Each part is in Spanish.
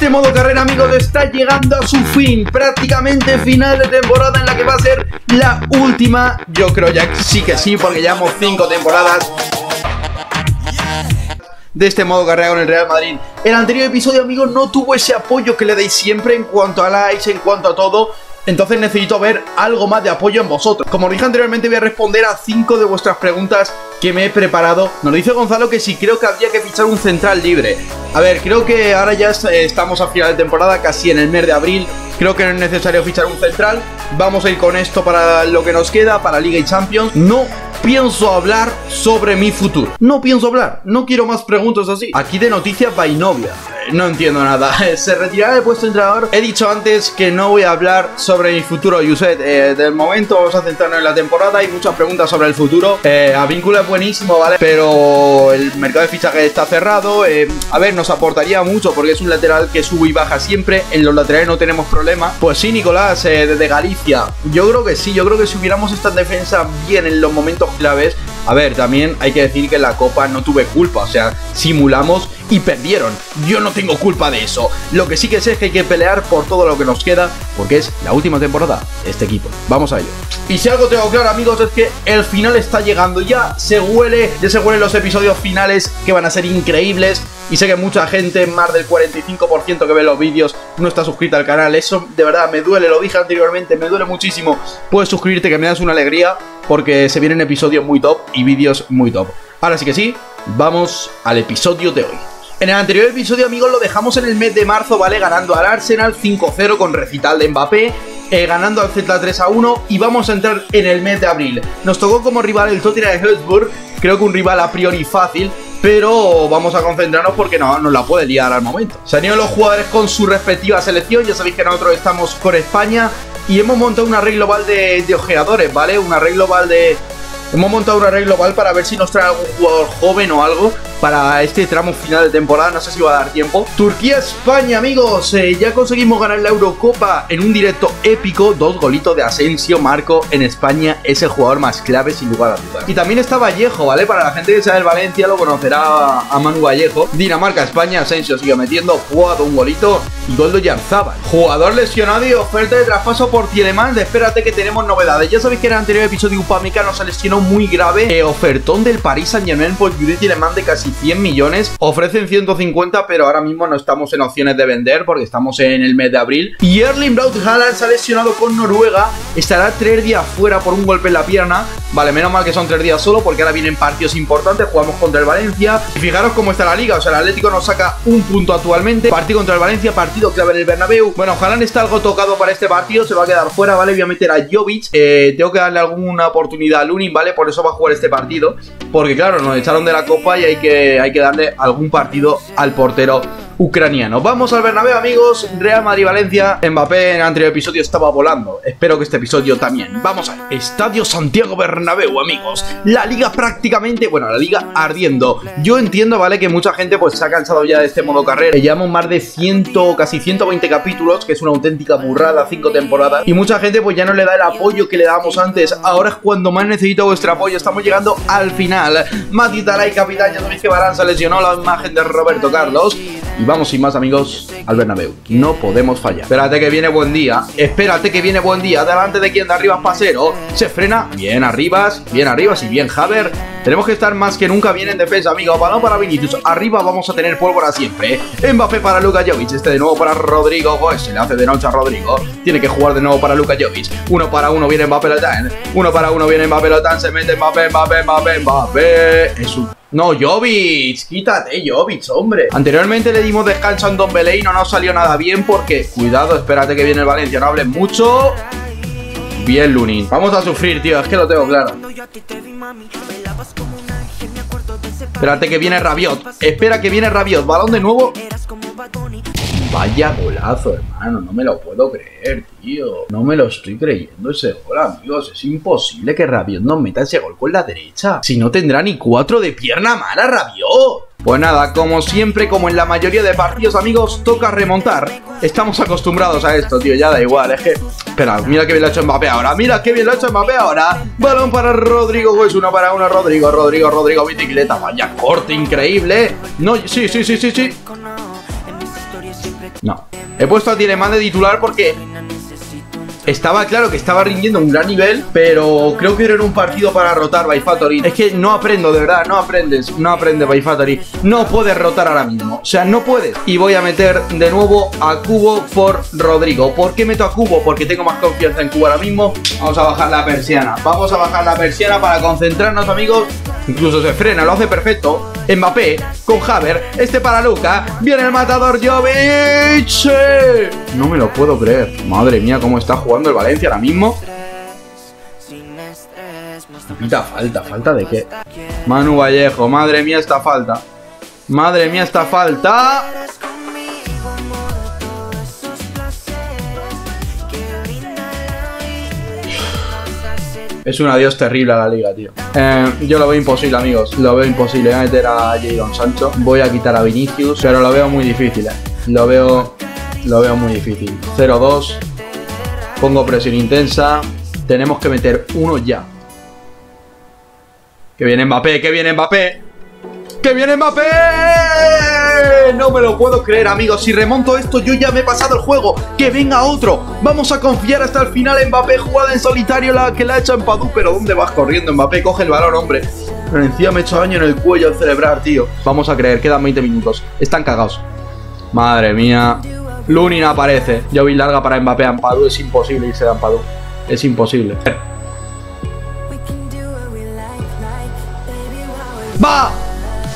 Este modo carrera, amigos, está llegando a su fin. Prácticamente final de temporada en la que va a ser la última. Yo creo ya sí que sí, porque llevamos 5 temporadas de este modo carrera con el Real Madrid. El anterior episodio, amigos, no tuvo ese apoyo que le dais siempre en cuanto a likes, en cuanto a todo. Entonces necesito ver algo más de apoyo en vosotros. Como dije anteriormente, voy a responder a 5 de vuestras preguntas que me he preparado. Nos lo dice Gonzalo que sí, creo que habría que fichar un central libre. A ver, creo que ahora ya estamos a final de temporada, casi en el mes de abril. Creo que no es necesario fichar un central. Vamos a ir con esto para lo que nos queda, para Liga y Champions. No pienso hablar sobre mi futuro. No pienso hablar, no quiero más preguntas así. Aquí de noticias Bainovia. No entiendo nada. Se retirará de puesto de entrenador. He dicho antes que no voy a hablar sobre mi futuro, Yuset. De momento vamos a centrarnos en la temporada. Hay muchas preguntas sobre el futuro. Avíncula es buenísimo, ¿vale? Pero el mercado de fichaje está cerrado. A ver, nos aportaría mucho porque es un lateral que sube y baja siempre. En los laterales no tenemos problema. Pues sí, Nicolás, desde Galicia. Yo creo que sí. Yo creo que si hubiéramos esta defensa bien en los momentos claves. A ver, también hay que decir que en la Copa no tuve culpa. O sea, simulamos y perdieron. Yo no tengo culpa de eso. Lo que sí que sé es que hay que pelear por todo lo que nos queda, porque es la última temporada de este equipo. Vamos a ello. Y si algo tengo claro, amigos, es que el final está llegando. Ya se huelen los episodios finales, que van a ser increíbles. Y sé que mucha gente, más del 45% que ve los vídeos, no está suscrita al canal. Eso de verdad me duele, lo dije anteriormente, me duele muchísimo. Puedes suscribirte, que me das una alegría, porque se vienen episodios muy top y vídeos muy top. Ahora sí que sí, vamos al episodio de hoy. En el anterior episodio, amigos, lo dejamos en el mes de marzo, ¿vale? Ganando al Arsenal 5-0 con recital de Mbappé, ganando al Celta 3-1, y vamos a entrar en el mes de abril. Nos tocó como rival el Tottenham de Hotspur, creo que un rival a priori fácil, pero vamos a concentrarnos porque no nos la puede liar al momento. Se han ido los jugadores con su respectiva selección, ya sabéis que nosotros estamos con España, y hemos montado una red global de ojeadores, ¿vale? Una red global de... Hemos montado una red global para ver si nos trae algún jugador joven o algo para este tramo final de temporada. No sé si va a dar tiempo. Turquía-España, amigos. Ya conseguimos ganar la Eurocopa en un directo épico. 2 golitos de Asensio. Marco en España es el jugador más clave, sin lugar a dudas. Y también está Vallejo, ¿vale? Para la gente que sabe el Valencia, lo conocerá a Manu Vallejo. Dinamarca-España, Asensio sigue metiendo. Jugado un golito. Y gol de Yarzábal. Jugador lesionado y oferta de traspaso por Tielemán. Espérate que tenemos novedades. Ya sabéis que en el anterior episodio Upamecano se lesionó muy grave, ofertón del Paris Saint-Germain por Judith Tielemán de casi 100 millones, ofrecen 150, pero ahora mismo no estamos en opciones de vender porque estamos en el mes de abril. Y Erling Braut Haaland se ha lesionado con Noruega, estará 3 días fuera por un golpe en la pierna. Vale, menos mal que son 3 días solo, porque ahora vienen partidos importantes, jugamos contra el Valencia. Y fijaros cómo está la liga, o sea, el Atlético nos saca un punto actualmente, partido contra el Valencia, partido clave en el Bernabéu. Bueno, Haaland está algo tocado para este partido, se va a quedar fuera, vale, voy a meter a Jovic, tengo que darle alguna oportunidad a Lunin, vale, por eso va a jugar este partido, porque claro, nos echaron de la Copa y hay que darle algún partido al portero ucraniano. Vamos al Bernabéu, amigos. Real Madrid-Valencia. Mbappé en el anterior episodio estaba volando. Espero que este episodio también. Vamos a Estadio Santiago Bernabéu, amigos. La liga prácticamente, bueno, la liga ardiendo. Yo entiendo, ¿vale? Que mucha gente pues se ha cansado ya de este modo carrera. Llevamos más de 100, casi 120 capítulos, que es una auténtica burrada, 5 temporadas. Y mucha gente pues ya no le da el apoyo que le dábamos antes. Ahora es cuando más necesito vuestro apoyo. Estamos llegando al final. Mati Taray, capitán. Ya sabéis que Barán se lesionó, la imagen de Roberto Carlos. Y vamos sin más, amigos, al Bernabéu. No podemos fallar. Espérate que viene buen día. Espérate que viene buen día. Delante de quien de arriba es Pasero. Se frena. Bien Arribas y bien Javier. Tenemos que estar más que nunca bien en defensa, amigos. Balón para Vinicius. Arriba vamos a tener pólvora siempre. Mbappé para Luka Jovic. Este de nuevo para Rodrygo. Pues se le hace de noche a Rodrygo. Tiene que jugar de nuevo para Luka Jovic. 1 para 1 viene Mbappé Lotán. 1 para 1 viene Mbappé Lotán. Se mete Mbappé, Mbappé, Mbappé, Mbappé. Es un... No, Jovic, quítate, Jovic, hombre. Anteriormente le dimos descanso a Dembélé y no nos salió nada bien porque... Cuidado, espérate que viene el Valencia, no hables mucho. Bien, Lunin. Vamos a sufrir, tío, es que lo tengo claro. Espérate que viene Rabiot. Espera que viene Rabiot, balón de nuevo. Vaya golazo, hermano, no me lo puedo creer, tío. No me lo estoy creyendo ese gol, amigos. Es imposible que Rabiot no meta ese gol con la derecha. Si no tendrá ni 4 de pierna mala, Rabiot. Pues nada, como siempre, como en la mayoría de partidos, amigos, toca remontar. Estamos acostumbrados a esto, tío, ya da igual, es que... Espera, mira qué bien lo ha hecho Mbappé ahora, mira qué bien lo ha hecho Mbappé ahora. Balón para Rodrygo, pues 1 para 1, Rodrygo, Rodrygo, Rodrygo, bicicleta. Vaya corte increíble. No, sí. No. He puesto a Tielemán de titular porque estaba claro que estaba rindiendo un gran nivel, pero creo que era un partido para rotar by Factory. Es que no aprendo, de verdad, no aprendes by Factory. No puedes rotar ahora mismo, o sea, no puedes. Y voy a meter de nuevo a Kubo por Rodrygo. ¿Por qué meto a Kubo? Porque tengo más confianza en Kubo ahora mismo. Vamos a bajar la persiana, vamos a bajar la persiana para concentrarnos, amigos. Incluso se frena, lo hace perfecto. Mbappé con Javier, este para Luka. Viene el matador Jovic. No me lo puedo creer. Madre mía, cómo está jugando el Valencia ahora mismo. Pita falta, ¿falta de qué? Manu Vallejo, madre mía esta falta. Madre mía esta falta. Es un adiós terrible a la liga, tío. Yo lo veo imposible, amigos. Lo veo imposible. Voy a meter a Jadon Sancho. Voy a quitar a Vinicius. Pero lo veo muy difícil, Lo veo muy difícil. 0-2. Pongo presión intensa. Tenemos que meter uno ya. ¡Que viene Mbappé! ¡Que viene Mbappé! ¡Que viene Mbappé! No me lo puedo creer, amigos. Si remonto esto, yo ya me he pasado el juego. ¡Que venga otro! Vamos a confiar hasta el final. Mbappé, jugada en solitario, la que la ha hecho Mbappé. Pero ¿dónde vas corriendo, Mbappé? Coge el balón, hombre. Pero encima me he hecho daño en el cuello al celebrar, tío. Vamos a creer, quedan 20 minutos. Están cagados. Madre mía. Lunin aparece. Jovic larga para Mbappé. Ampadu, es imposible irse de Ampadu. Es imposible. ¡Va!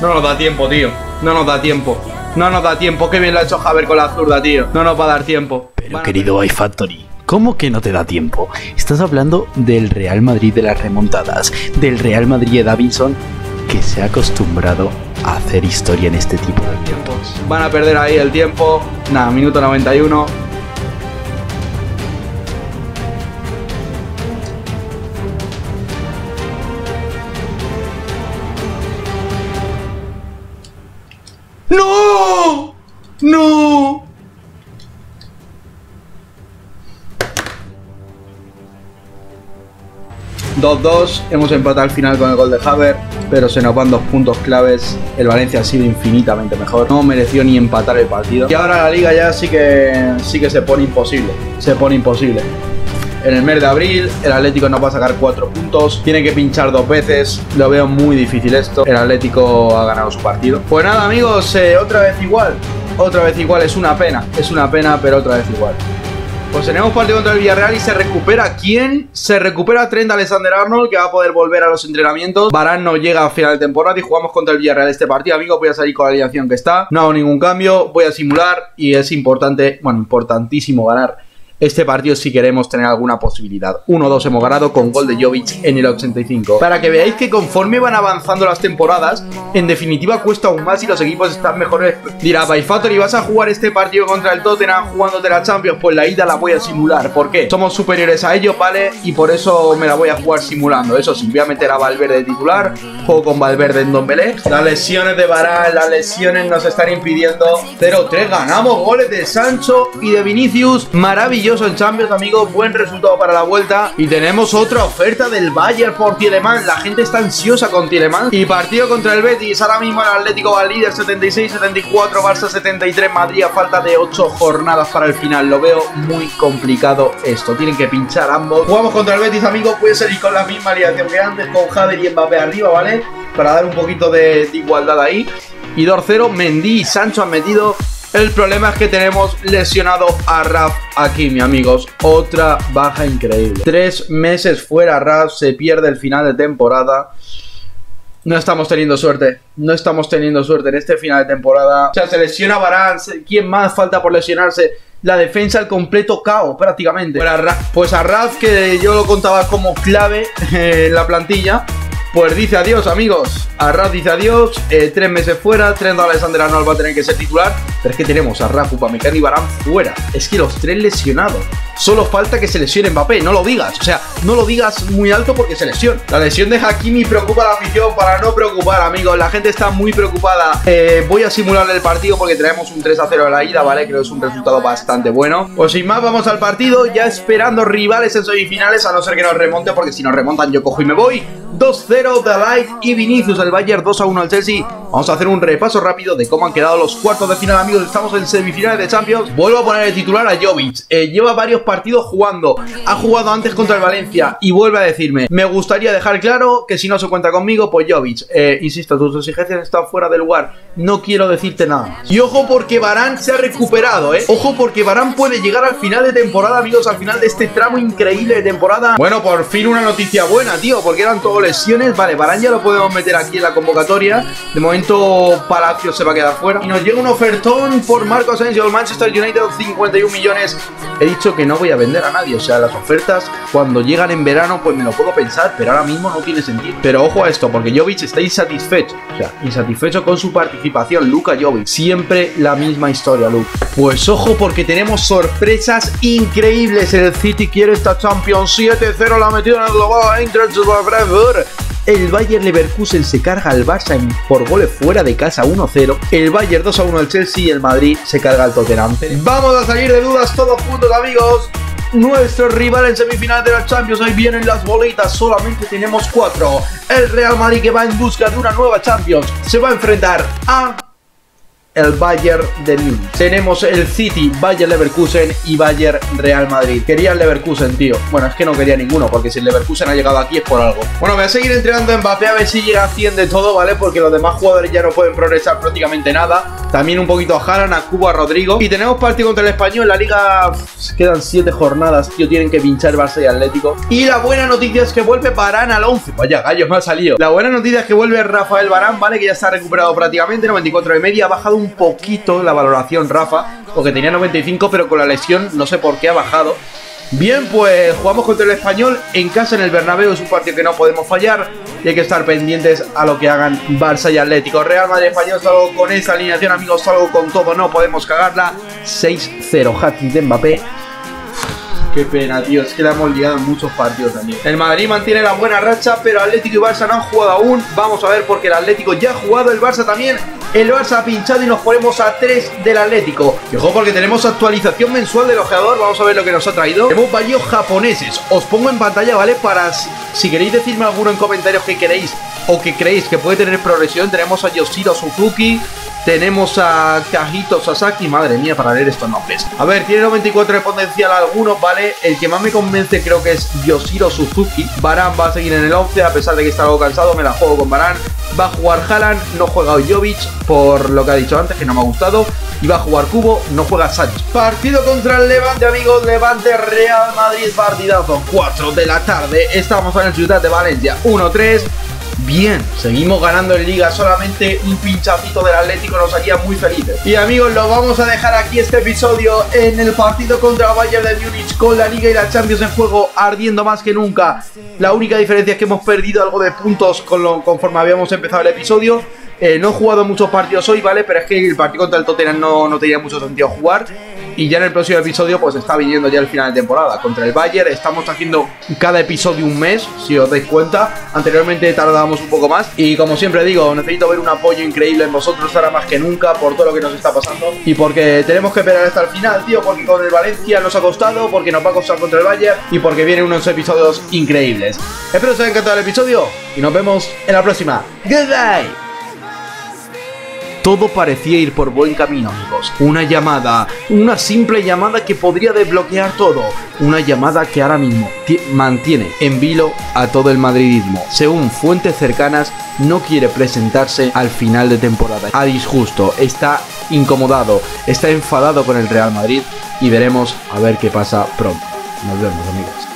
No nos da tiempo, tío. No nos da tiempo. No nos da tiempo. Qué bien lo ha hecho Javier con la zurda, tío. No nos va a dar tiempo. Pero bueno, querido iFactory, ¿cómo que no te da tiempo? Estás hablando del Real Madrid de las remontadas, del Real Madrid de Davinson, que se ha acostumbrado a hacer historia en este tipo de tiempos. Van a perder ahí el tiempo. Nada, minuto 91. ¡No! ¡No! ...2-2... Hemos empatado al final con el gol de Javier, pero se nos van dos puntos claves. El Valencia ha sido infinitamente mejor. No mereció ni empatar el partido. Y ahora la liga ya sí que se pone imposible. Se pone imposible. En el mes de abril, el Atlético no va a sacar 4 puntos. Tiene que pinchar 2 veces. Lo veo muy difícil esto. El Atlético ha ganado su partido. Pues nada, amigos, otra vez igual. Otra vez igual, es una pena. Es una pena, pero otra vez igual. Pues tenemos partido contra el Villarreal y se recupera. ¿Quién? Se recupera Trent Alexander-Arnold, que va a poder volver a los entrenamientos. Barán no llega a final de temporada y jugamos contra el Villarreal este partido, amigos. Voy a salir con la alineación que está. No hago ningún cambio. Voy a simular y es importante, bueno, importantísimo ganar este partido si queremos tener alguna posibilidad. 1-2 hemos ganado con gol de Jovic en el 85. Para que veáis que conforme van avanzando las temporadas, en definitiva cuesta aún más y los equipos están mejores. Dirá, Byfactory, ¿vas a jugar este partido contra el Tottenham jugándote la Champions? Pues la ida la voy a simular. ¿Por qué? Somos superiores a ellos, ¿vale? Y por eso me la voy a jugar simulando. Eso sí, voy a meter a Valverde de titular. Juego con Valverde en Dembélé. Las lesiones de Varane, las lesiones nos están impidiendo. 0-3, ganamos. Goles de Sancho y de Vinicius. Maravilloso en Champions, amigos, buen resultado para la vuelta. Y tenemos otra oferta del Bayern por Tielemán, la gente está ansiosa con Tielemán. Y partido contra el Betis, ahora mismo el Atlético va líder 76-74, Barça 73, Madrid a falta de 8 jornadas para el final. Lo veo muy complicado esto, tienen que pinchar ambos. Jugamos contra el Betis, amigos, puede salir con la misma alineación que antes, con Javier y Mbappé arriba, ¿vale? Para dar un poquito de igualdad ahí. Y 2-0, Mendy y Sancho han metido. El problema es que tenemos lesionado a Raf aquí, mis amigos. Otra baja increíble. 3 meses fuera Raf, se pierde el final de temporada. No estamos teniendo suerte. No estamos teniendo suerte en este final de temporada. O sea, se lesiona Varane. ¿Quién más falta por lesionarse? La defensa al completo caos prácticamente. Pues a Raf, que yo lo contaba como clave en la plantilla, pues dice adiós, amigos. A Raf dice adiós, 3 meses fuera. Trent Alexander-Arnold va a tener que ser titular. Pero es que tenemos a Raf, Upamecano y Varane fuera. Es que los 3 lesionados. Solo falta que se lesione Mbappé, no lo digas. O sea, no lo digas muy alto porque se lesiona. La lesión de Hakimi preocupa a la afición. Para no preocupar, amigos, la gente está muy preocupada. Voy a simular el partido porque traemos un 3-0 a la ida, ¿vale? Creo que es un resultado bastante bueno. Pues sin más, vamos al partido. Ya esperando rivales en semifinales, a no ser que nos remonte, porque si nos remontan yo cojo y me voy. 2-0 de Light y Vinicius, el Bayern 2-1 al Chelsea. Vamos a hacer un repaso rápido de cómo han quedado los cuartos de final, amigos. Estamos en semifinales de Champions. Vuelvo a poner el titular a Jovic. Lleva varios partidos jugando. Ha jugado antes contra el Valencia y vuelve a decirme: me gustaría dejar claro que si no se cuenta conmigo, pues Jovic. Insisto, tus exigencias están fuera de lugar. No quiero decirte nada. Y ojo porque Varane se ha recuperado, ¿eh? Ojo porque Varane puede llegar al final de temporada, amigos. Al final de este tramo increíble de temporada. Bueno, por fin una noticia buena, tío, porque eran todos lesiones. Vale, Varane ya lo podemos meter aquí en la convocatoria. De momento Palacio se va a quedar fuera. Y nos llega un ofertón por Marco Asensio del Manchester United, 51 millones. He dicho que no voy a vender a nadie. O sea, las ofertas cuando llegan en verano pues me lo puedo pensar, pero ahora mismo no tiene sentido. Pero ojo a esto, porque Jovic está insatisfecho. O sea, insatisfecho con su participación. Luka Jovic, siempre la misma historia, Luke. Pues ojo porque tenemos sorpresas increíbles. El City quiere esta Champions, 7-0 la ha metido en el global Eintracht Frankfurt. El Bayern Leverkusen se carga al Barça por goles fuera de casa 1-0. El Bayern 2-1 al Chelsea y el Madrid se carga al Tottenham. Vamos a salir de dudas todos juntos, amigos. Nuestro rival en semifinal de la Champions. Ahí vienen las boletas, solamente tenemos 4. El Real Madrid, que va en busca de una nueva Champions, se va a enfrentar a el Bayern de Múnich. Tenemos el City, Bayern Leverkusen y Bayern Real Madrid. Quería el Leverkusen, tío. Bueno, es que no quería ninguno, porque si el Leverkusen ha llegado aquí es por algo. Bueno, voy a seguir entrenando a Mbappé a ver si llega a 100 de todo, ¿vale? Porque los demás jugadores ya no pueden progresar prácticamente nada. También un poquito a Haaland, a Kubo, a Rodrygo. Y tenemos partido contra el Español. La Liga quedan 7 jornadas, tío. Tienen que pinchar Barça y Atlético. Y la buena noticia es que vuelve Barán al 11. Vaya gallos, me ha salido. La buena noticia es que vuelve Rafael Barán, ¿vale? Que ya se ha recuperado prácticamente, 94,5. Ha bajado un poquito la valoración Rafa, porque tenía 95, pero con la lesión no sé por qué ha bajado. Bien, pues jugamos contra el Español en casa en el Bernabéu. Es un partido que no podemos fallar y hay que estar pendientes a lo que hagan Barça y Atlético. Real Madrid Español, salgo con esa alineación, amigos, salgo con todo, no podemos cagarla. 6-0, hat-trick de Mbappé. Qué pena, tío, es que la hemos liado en muchos partidos también. El Madrid mantiene la buena racha, pero Atlético y Barça no han jugado aún. Vamos a ver, porque el Atlético ya ha jugado, el Barça también. El Barça ha pinchado y nos ponemos a 3 del Atlético. Ojo porque tenemos actualización mensual del ojeador. Vamos a ver lo que nos ha traído. Tenemos varios japoneses. Os pongo en pantalla, ¿vale? Para si queréis decirme alguno en comentarios que queréis o que creéis que puede tener progresión. Tenemos a Yoshiro Suzuki. Tenemos a Kajito Sasaki. Madre mía, para leer estos nombres. A ver, tiene 94 de potencial algunos, ¿vale? El que más me convence creo que es Yoshiro Suzuki. Varane va a seguir en el 11, a pesar de que está algo cansado. Me la juego con Varane. Va a jugar Haaland, no juega Jovic, por lo que ha dicho antes, que no me ha gustado. Y va a jugar Kubo, no juega Sancho. Partido contra el Levante, amigos. Levante Real Madrid, partidazo. 4 de la tarde, estamos en el Ciudad de Valencia, 1-3. Bien, seguimos ganando en Liga, solamente un pinchacito del Atlético nos haría muy felices. Y amigos, lo vamos a dejar aquí este episodio en el partido contra Bayern de Múnich, con la Liga y la Champions en juego, ardiendo más que nunca. La única diferencia es que hemos perdido algo de puntos conforme habíamos empezado el episodio. No he jugado muchos partidos hoy, ¿vale? Pero es que el partido contra el Tottenham no tenía mucho sentido jugar. Y ya en el próximo episodio pues está viniendo ya el final de temporada. Contra el Bayern estamos haciendo cada episodio un mes, si os dais cuenta. Anteriormente tardábamos un poco más. Y como siempre digo, necesito ver un apoyo increíble en vosotros ahora más que nunca, por todo lo que nos está pasando. Y porque tenemos que esperar hasta el final, tío. Porque con el Valencia nos ha costado, porque nos va a costar contra el Bayern, y porque vienen unos episodios increíbles. Espero que os haya encantado el episodio y nos vemos en la próxima. Goodbye. Todo parecía ir por buen camino, amigos. Una llamada, una simple llamada que podría desbloquear todo. Una llamada que ahora mismo mantiene en vilo a todo el madridismo. Según fuentes cercanas, no quiere presentarse al final de temporada. A disgusto, está incomodado, está enfadado con el Real Madrid y veremos a ver qué pasa pronto. Nos vemos, amigos.